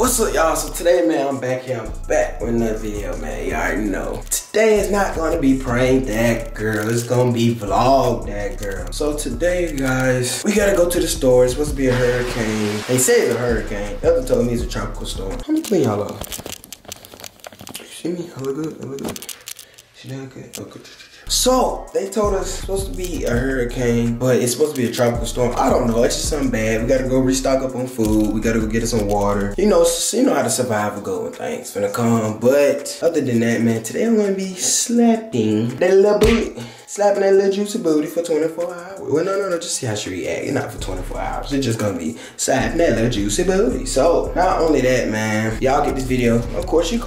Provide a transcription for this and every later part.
What's up, y'all? So today, man, I'm back here. I'm back with another video, man. Y'all already know. Today is not gonna be prank that girl. It's gonna be vlog that girl. So today, guys, we gotta go to the store. It's supposed to be a hurricane. They say it's a hurricane. Ethel told me it's a tropical storm. Let me clean y'all up. You see me? I look good. I look good. She done good. Okay. So, they told us it's supposed to be a hurricane, but it's supposed to be a tropical storm. I don't know, it's just something bad. We gotta go restock up on food. We gotta go get us some water. You know how to survive a going things finna come. But other than that, man, today I'm gonna be slapping that little booty. Slapping that little juicy booty for 24 hours. Well, no, just see how she reacts. Not for 24 hours. It's just gonna be slapping that little juicy booty. So, not only that, man, y'all get this video. Of course, you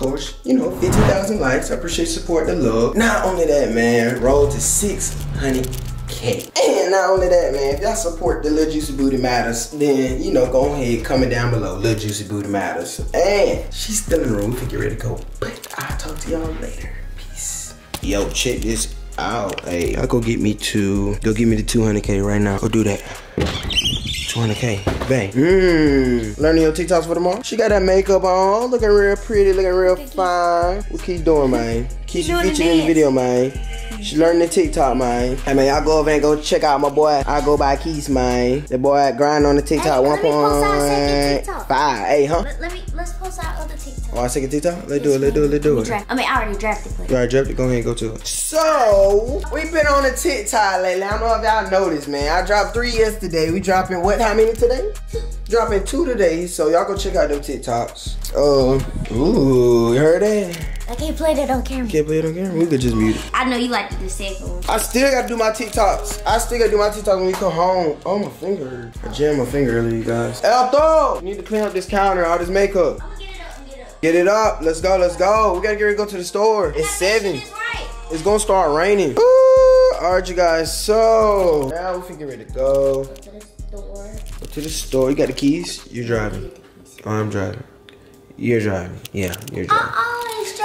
know, 50,000 likes. I appreciate support and love. Not only that, man, roll to 600K. And not only that, man, if y'all support the Lil Juicy Booty Matters, then, you know, go ahead, comment down below, Lil Juicy Booty Matters. And she's still in the room. We can get ready to go. But I'll talk to y'all later. Peace. Yo, check this out. Hey, I'll go get me the 200K right now. Go do that. 200K. Bang. Learning your TikToks for tomorrow. She got that makeup on. Looking real pretty. Looking real fine. We keep doing, man. Keep featuring in this video, man. She learning the TikTok, man. Hey, man, y'all go over and go check out my boy. I go by Keys, man. The boy grind on the TikTok. 1.5. Hey, huh? Let's post our other TikTok. Oh, second TikTok? Let's do it. I mean, I already drafted it. You already drafted it? Go ahead and go to it. So, we've been on the TikTok lately. I don't know if y'all noticed, man. I dropped 3 yesterday. We dropping what? How many today? 2. Dropping 2 today. So, y'all go check out them TikToks. Ooh, you heard that? I can't play that on camera. Can't play it on camera? We could just mute it. I know you like to do second one. I still gotta do my TikToks. I still gotta do my TikToks when we come home. Oh, my finger. I jammed my finger earlier, you guys. Ethel! You need to clean up this counter, all this makeup. I'm gonna get it up, Get it up. Let's go, We gotta get ready to go to the store. It's 7. It's gonna start raining. Ooh, all right, you guys. So, now we can get ready to go. Go to the store. You got the keys? You're driving. Oh, I'm driving. You're driving. Yeah, you're driving.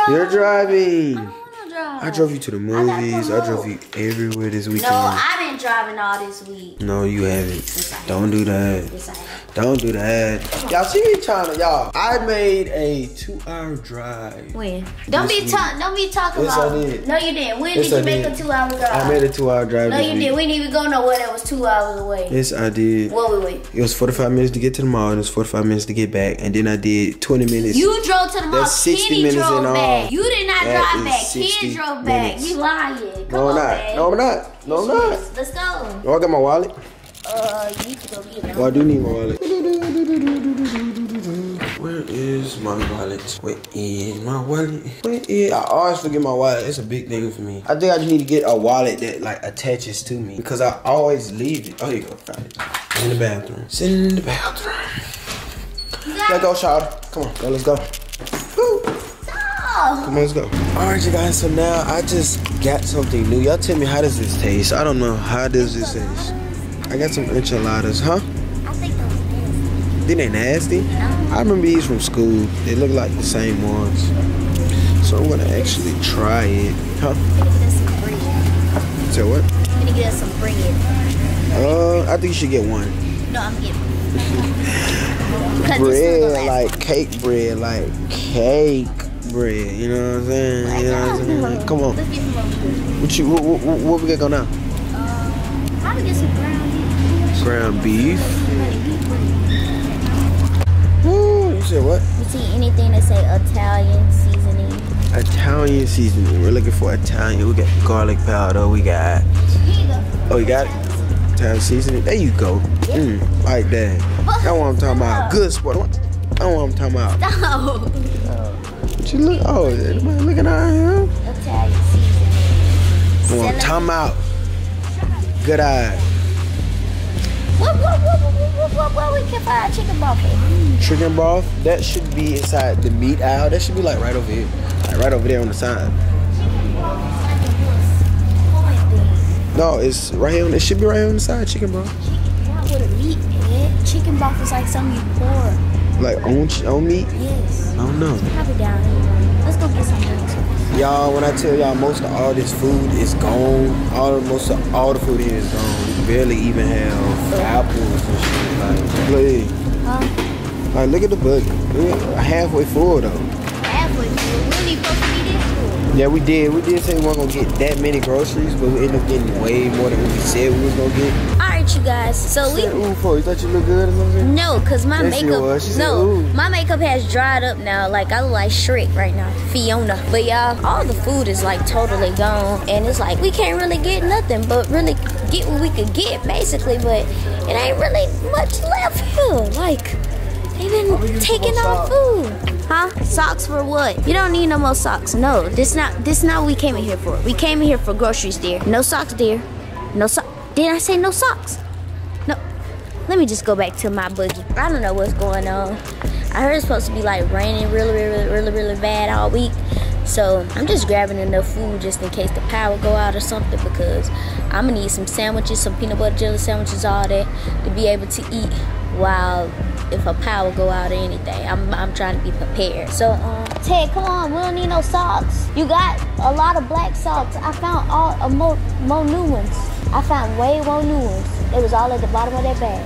You're driving. I don't wanna drive. I drove you to the movies. I drove you everywhere this weekend. No, I've been driving all this week. No, you haven't. Don't do that. Don't do that. Y'all see me trying to, y'all. I made a 2-hour drive. When? Don't be talking yes, about. Yes, I did. No, you didn't. When yes, did you I make did. A 2-hour drive? I made a 2-hour drive. No, you didn't. We didn't even go nowhere that was 2 hours away. Yes, I did. What we wait? It was 45 minutes to get to the mall, and it was 45 minutes to get back, and then I did 20 minutes. You drove to the mall. That's 60 Kenny minutes in all. Back. You did not that drive back. Kid drove back. You lying. Come on, man. No, I'm not. No, I'm not. Let's go. Oh, I got my wallet. You need to go get it. Oh, I do need my wallet. Where is my wallet? Where is my wallet? I always forget my wallet. It's a big thing for me. I think I just need to get a wallet that like attaches to me because I always leave it. Oh, here you go. Found it. In the bathroom. It's in the bathroom. Let's go, child. Come on, let's go. Come on, let's go. Alright, you guys, so now I just got something new. Y'all tell me, how does this taste? I don't know. How does this taste? I got some enchiladas, huh? I think those are nasty. They ain't nasty? No. I remember these from school. They look like the same ones. So I'm going to actually try it. Huh? I'm going to get us some bread. Say what? I'm going to get us some bread. I think you should get one. No, I'm getting one. Bread, like cake bread, like cake. Bread, you know what I'm saying? You know what I'm saying? Like, come on. Let's get some more. What we got going now? I'm gonna get some ground beef. Ooh, you said what? You see anything that say Italian seasoning? Italian seasoning. We're looking for Italian. We got garlic powder. We got. Here you go. Oh, you got it? Italian seasoning. There you go. Yeah. Like that. That's what I'm talking about. Good sport. That's what I'm talking about. No. She look, oh, everybody looking at her. Italian seasoning. Well, time out. Good eye. What we can find chicken broth here? Chicken broth? That should be inside the meat aisle. That should be like right over here. Like right over there on the side. Chicken broth is like a no, it's right here on, it should be right here on the side, chicken broth. Chicken broth with a meat in it. Chicken broth is like something you pour. Like on meat? Yes. I don't know. It's probably down here. Let's go get something. Y'all, when I tell y'all, most of all this food is gone. Most of all the food here is gone. We barely even have apples and shit. Like, please. Huh? Like, look at the book. We're halfway full, though. Halfway full? We only supposed to be this full. Yeah, we did. We did say we weren't going to get that many groceries, but we ended up getting way more than what we said we was going to get. All right, you guys. So we... Ooh, for you thought you looked good or something? No, because my makeup... No, my makeup has dried up now. Like, I look like Shrek right now. Fiona. But, y'all, all the food is, like, totally gone. And it's like, we can't really get nothing, but really... get what we could get, basically, but it ain't really much left here. Like, they've been taking our food. Huh? Socks for what? You don't need no more socks. No, this not what we came in here for. We came in here for groceries, dear. No socks, dear. No socks. Did I say no socks? No. Let me just go back to my boogie. I don't know what's going on. I heard it's supposed to be, like, raining really bad all week. So I'm just grabbing enough food just in case the power go out or something, because I'm gonna need some sandwiches, some peanut butter jelly sandwiches, all that, to be able to eat while if a power go out or anything. I'm trying to be prepared. So Ted, come on, we don't need no socks. You got a lot of black socks. I found all more new ones. I found way more new ones. It was all at the bottom of that bag.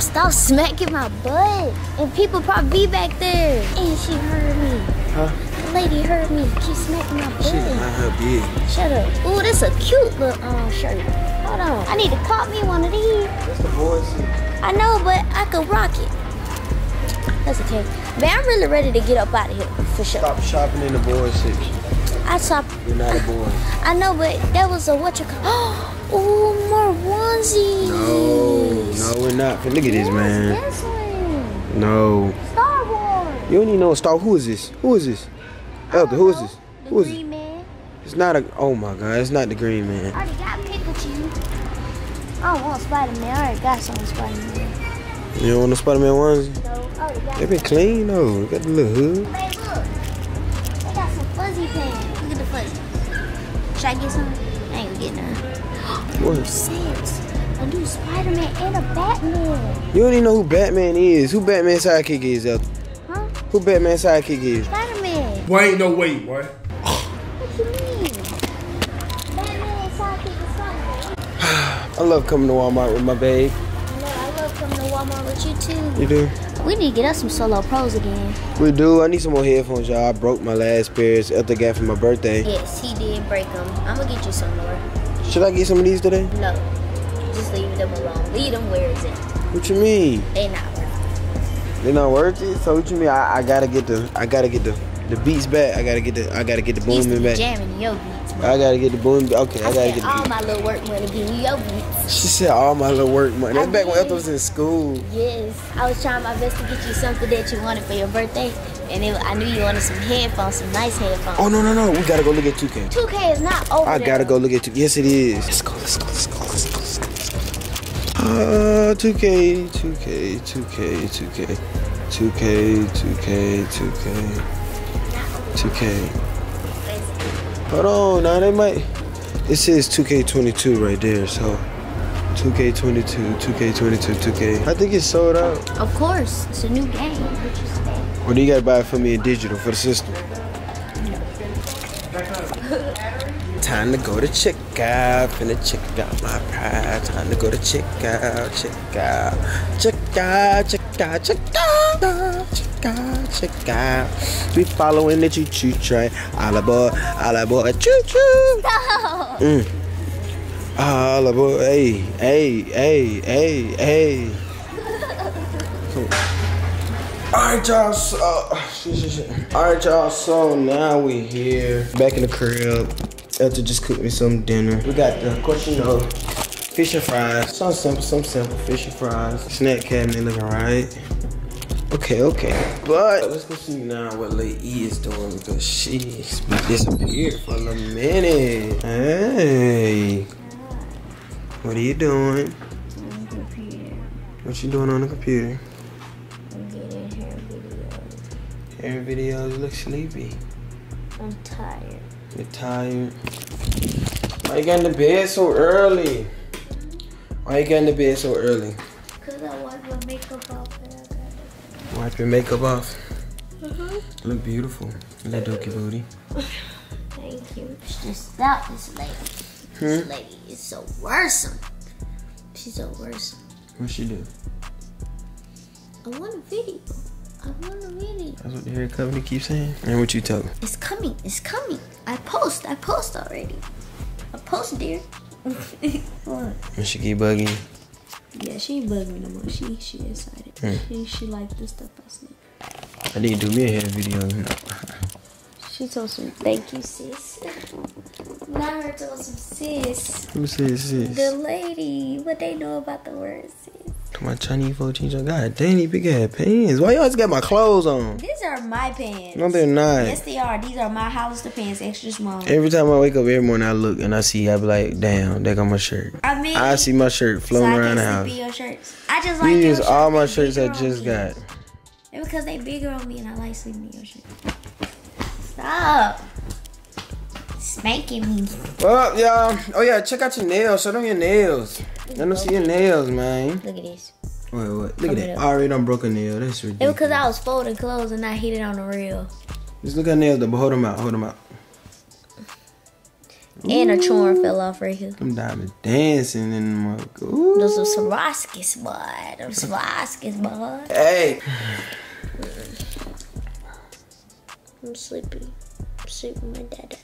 Stop smacking my butt. And people probably be back there. And she heard me. Huh? The lady heard me. She smacked my butt. She's not her big. Shut up. Ooh, that's a cute little shirt. Hold on. I need to cop me one of these. That's the boys. I know, but I could rock it. That's okay. Man, I'm really ready to get up out of here, for sure. Stop shopping in the boys section. I shop. You're not a boy. I know, but that was a what you call. Oh, more onesies. No, we're not. Look at this, man. This one. No. Star Wars. You don't even know a Star Wars. Who is this? Who is this? Elder, who is this? The who is green this? Man. It's not a. Oh my God, it's not the green man. I already got Pikachu. I don't want Spider-Man. I already got some Spider-Man. You don't want no Spider-Man onesie? No. I already got. They've been clean though. Got the little hood. Hey, look. They got some fuzzy pants. Look at the fuzzy. Should I get some? I ain't gonna get none. What? A new Spider-Man and a Batman. You don't even know who Batman is. Who Batman's sidekick is, though? Huh? Who Batman's sidekick is? Spider-Man. Boy, ain't no way, boy. What you mean? Batman's sidekick is Spider-Man. I love coming to Walmart with my babe. No, I love coming to Walmart with you, too. You do? We need to get us some Solo Pros again. We do. I need some more headphones, y'all. I broke my last pairs Ethel got for my birthday. Yes, he did break them. I'm going to get you some more. Should I get some of these today? No. Just leave them alone. Leave them where it's at. What you mean? They not worth it. They not worth it? So what you mean? I gotta get the beats back. I gotta get the booming back. Jamming your beats. I gotta get the booming. Okay, I gotta get all my little work money getting your beats. She said all my little work money. That's back when Ethel was in school. Yes. I was trying my best to get you something that you wanted for your birthday. And I knew you wanted some headphones, some nice headphones. Oh, no. We gotta go look at 2K. 2K is not over. I gotta go look at 2K. Yes, it is. Let's go. 2K. Hold on, now they might. It says 2K22 right there, so. 2K22. I think it's sold out. Of course, it's a new game. What do you gotta buy it for me in digital for the system? No. Time to go to checkout. Finna check out my pride. Time to go to checkout. We following the choo-choo train. All aboard, choo-choo. No. All aboard, hey. Come on. Alright, y'all, so Alright, y'all, so now we here. Back in the crib. Ethel just cooked me some dinner. We got the question of fish and fries. Some simple fish and fries. Snack cabinet looking right. Okay. But let's go see now what Lady E is doing, because she's disappeared for a minute. Hey. What are you doing? On the computer. What you doing on the computer? I'm getting hair videos. Hair videos? Look sleepy. I'm tired. You're tired? Why you got in the bed so early? Because I wiped my makeup off and I got it. Wipe your makeup off? Mm-hmm. Look beautiful. That dookie booty. Thank you. Just stop this lady. This lady is so worrisome. She's so worrisome. What'd she do? I want a video. I want a video. That's what your company keeps saying? And what you tell them? It's coming. It's coming. I post already. I post, dear. What? And she keep bugging? Yeah, she ain't bugging me no more. She excited. She like the stuff I see. I need to do me a hair video. She told some thank you, sis. Now her told some sis. Who says sis? The lady. What they know about the word sis? My Chinese folk change. God damn, these big ass pants. Why you always got my clothes on? These are my pants. No, they're not. Yes, they are. These are my Hollister pants, extra small. Every time I wake up every morning, I look and I see. I be like, damn, they got my shirt. I mean, I see my shirt floating around the house. Your shirts. I just like these. All my shirts I just got. It's because they bigger on me and I like sleeping in your shirt. Stop. Spanking me. Well, y'all. Oh, yeah, check out your nails. Show them your nails. Let them see your nails, man. Look at this. Wait, what? Look at that. I already done broke a nail. That's ridiculous. It was because I was folding clothes and I hit it on the reel. Just look at nails, though, but hold them out. Hold them out. And a chorn fell off right here. Them diamonds dancing in my... Ooh. Those are Swarovskis, boy. Those Swarovskis, boy. Hey. I'm sleepy. I'm sleeping with my dada.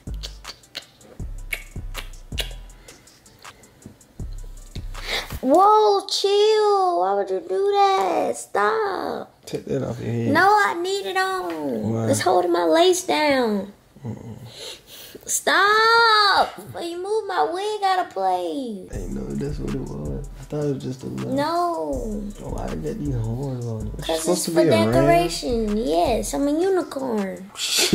Whoa, chill. Why would you do that? Stop. Take that off your head. No, I need it on. Why? It's holding my lace down. Stop. When you move my wig out of place. I know that's what it was. I thought it was just a little. No. Why did that these horns on it? Because it's for decoration. Yes, I'm a unicorn.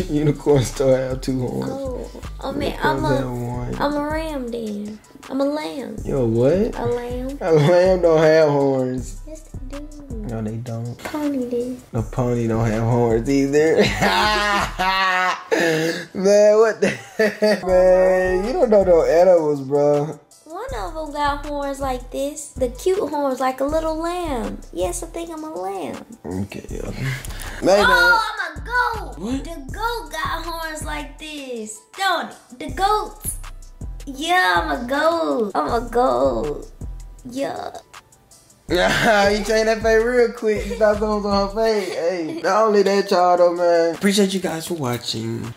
Unicorns still have two horns. Oh, I mean, I'm a ram then. I'm a lamb. Yo, what? A lamb. A lamb don't have horns. Yes, they do. No, they don't. Pony did. A pony don't have horns either. Man, what the heck? Man, you don't know no animals, bro. One of them got horns like this. The cute horns like a little lamb. Yes, I think I'm a lamb. Okay, yo. Later. Oh, I'm a goat. What? The goat got horns like this. Don't it? The goats. Yeah, I'm a goat. I'm a goat. Yeah. You changed that face real quick. You thought something was on her face. Hey, not only that, y'all, though, man. Appreciate you guys for watching.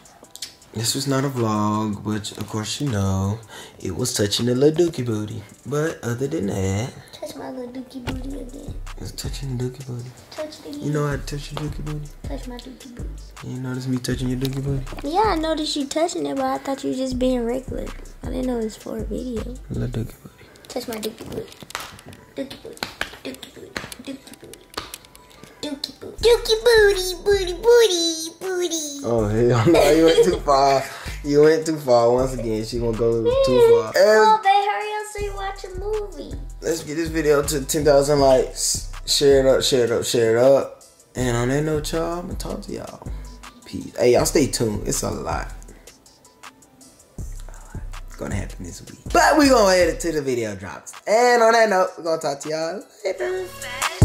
This was not a vlog, but of course, you know, it was touching the little dookie booty. But other than that, touch my little dookie booty again. It's touching the dookie booty. Touch the dookie. You know I touch your dookie booty? Touch my dookie booty. You notice me touching your dookie booty? Yeah, I noticed you touching it, but I thought you were just being regular. I didn't know it was for a video. Little dookie booty. Touch my dookie booty. Dookie booty. Dookie booty. Dookie booty. Dookie booty. Dookie booty. Booty booty. Booty. Oh, hell no. You went too far. You went too far. Once again, she gonna go too far. Oh, babe, hurry up so you watch a movie. Let's get this video to 10,000 likes. Share it up, share it up, share it up. And on that note, y'all, I'm gonna talk to y'all. Peace. Hey, y'all stay tuned. It's a lot gonna happen this week, but we're gonna head to the video drops, and on that note, we're gonna talk to y'all later.